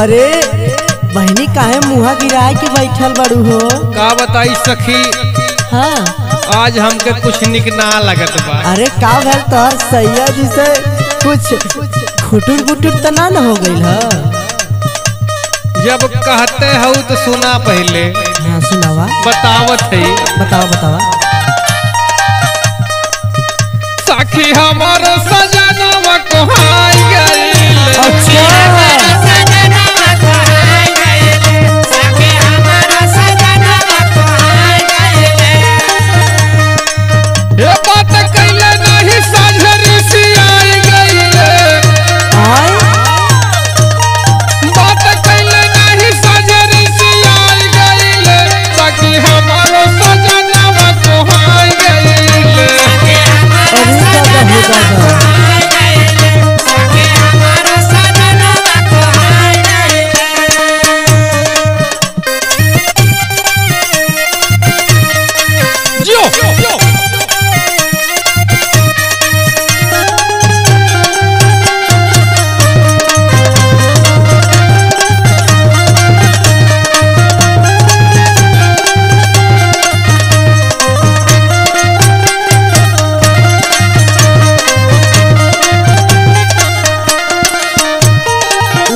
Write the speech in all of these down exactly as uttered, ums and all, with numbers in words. अरे बहनी काहे मुहा गिराए के बैठल बड़ू हो, का बताई सखी। हाँ आज हमके कुछ निक ना लगत बा। अरे का भेल तोहर सैया जी से कुछ खुटुर बुटुर त ना न हो गइल ह? जब कहते हौ तो सुना पहले। हां सुनावा। बतावत है। बतावा बतावा सखी हमर सजनवा कोहाई गइल। अच्छा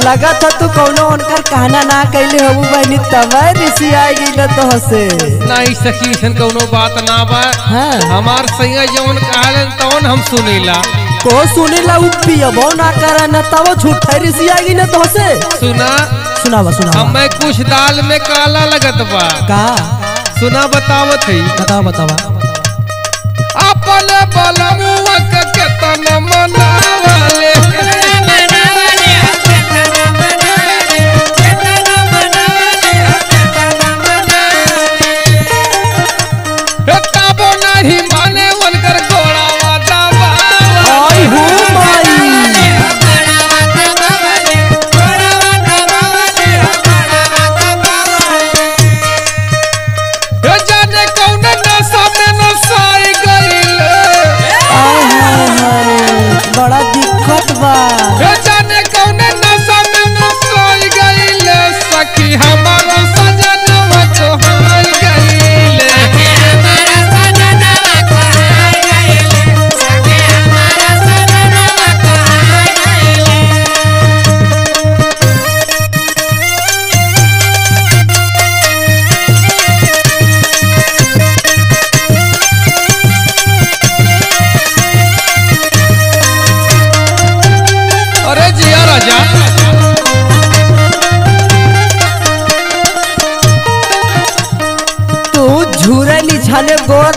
लगत तू कौनो उनकर कहना ना कैले हो बहनी तब ऋषि आ गइल तो हसे नहीं सखी। सन कौनो बात ना बा। हां हमार सैया जवन कहलन तवन हम सुनेला। को सुनेला उ पियबो ना करा न तब झूठे ऋषि आ गइल तो हसे। सुना सुनावा सुनावा हमें कुछ दाल में काला लगत बा। का सुना बतावत है। बतावा बतावा अपन बलमुआ के तन मनावाले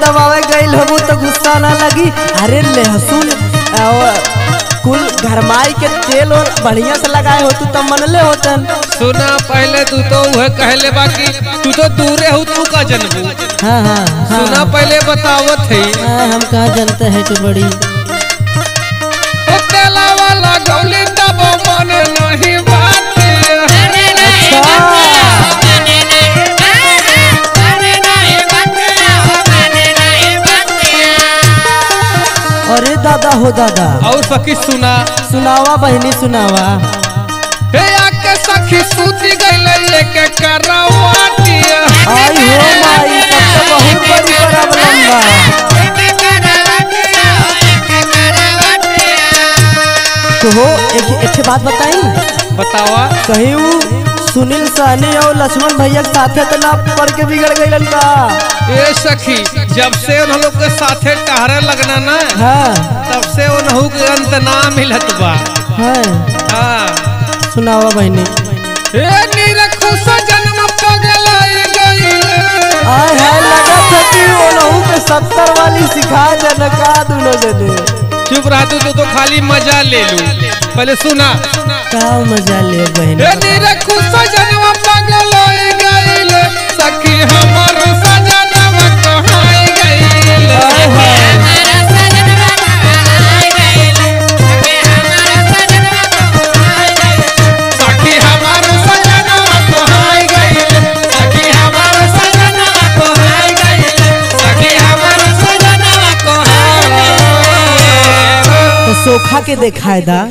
दबावे गई हो तो गुस्सा ना लगी। अरे लहसुन कुल घरमाई के तेल और बढ़िया से लगाए हो तू तो मनले होतन। सुना पहले तू तो वह कहले बाकी तू तो दूरे हो तू का जनबू। हाँ हाँ सुना पहले बतावत है। हाँ हम कहाँ जनते हैं तू बड़ी तेला वाला गौली तब मन नहीं बात। अरे दादा हो दादा और सखी सुना सुनावा बहनी सुनावा। हे आके सखी सूती गइले लेके करवाटिया आई हो माई तब तो बहुत बड़ी प्रॉब्लम बा। तो हो एक अच्छी बात बताई। बतावा। कहीं वो सुनील सहनी और लक्ष्मण भैया के साथे तो ना पड़ के बिगड़ गइलन बा। ए सखी जब से उन लोग के साथे टहरे लगना ना। हाँ। तब से उन लोग के अंत ना मिलत बा। हाँ। हाँ। सुनावा बहनी। ए निरखु सजन पगलाई गइले। आय हाय लगा था कि उन लोग के सत्तर वाली सिखा जनका दुनो जने। चुप रह तू तो खाली मजा ले लू। पहले सुना का मजा ले बहनी। ए निरखु सजन पगलाई गइले सखी हमर सजन कहाई गइले। सोखा के देखा है दा।